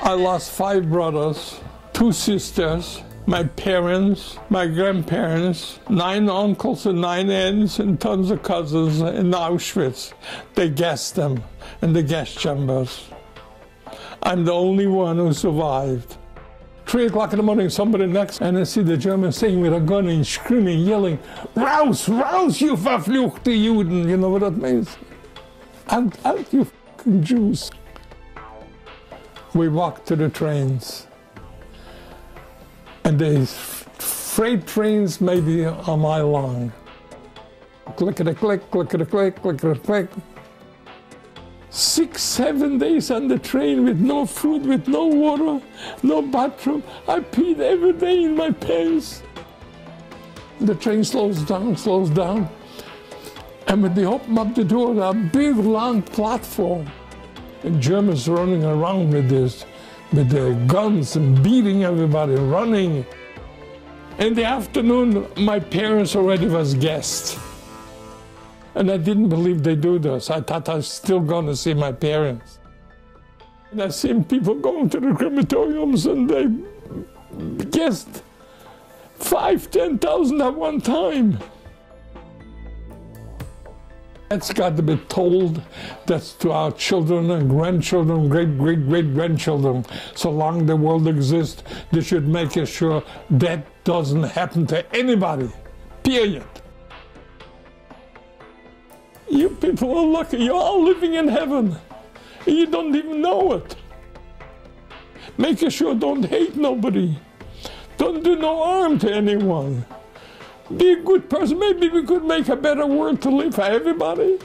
I lost 5 brothers, 2 sisters, my parents, my grandparents, 9 uncles and 9 aunts and tons of cousins in Auschwitz. They gassed them in the gas chambers. I'm the only one who survived. 3 o'clock in the morning, somebody knocks, and I see the Germans sitting with a gun and screaming, yelling, "Raus, raus, you verfluchte Juden!" You know what that means? Out, you fucking Jews. We walked to the trains. And the freight trains maybe a mile long. Clickety-click, clickety-click, clickety-click. 6, 7 days on the train with no food, with no water, no bathroom. I peed every day in my pants. The train slows down. And when they open up the door, there are a big, long platform. And Germans running around with this, with their guns and beating everybody, running. In the afternoon, my parents already was gassed. And I didn't believe they do this. I thought I was still going to see my parents. And I seen people going to the crematoriums and they guessed 5,000, 10,000 at one time. That's got to be told. That's to our children and grandchildren, great-great-great-grandchildren. So long the world exists, they should make sure that doesn't happen to anybody, period. You people are lucky, you're all living in heaven. You don't even know it. Make sure don't hate nobody. Don't do no harm to anyone. Be a good person. Maybe we could make a better world to live for everybody.